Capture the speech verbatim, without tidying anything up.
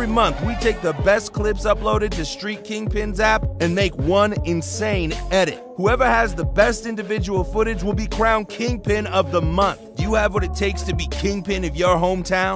Every month, we take the best clips uploaded to Street Kingpins app and make one insane edit. Whoever has the best individual footage will be crowned Kingpin of the month. Do you have what it takes to be Kingpin of your hometown?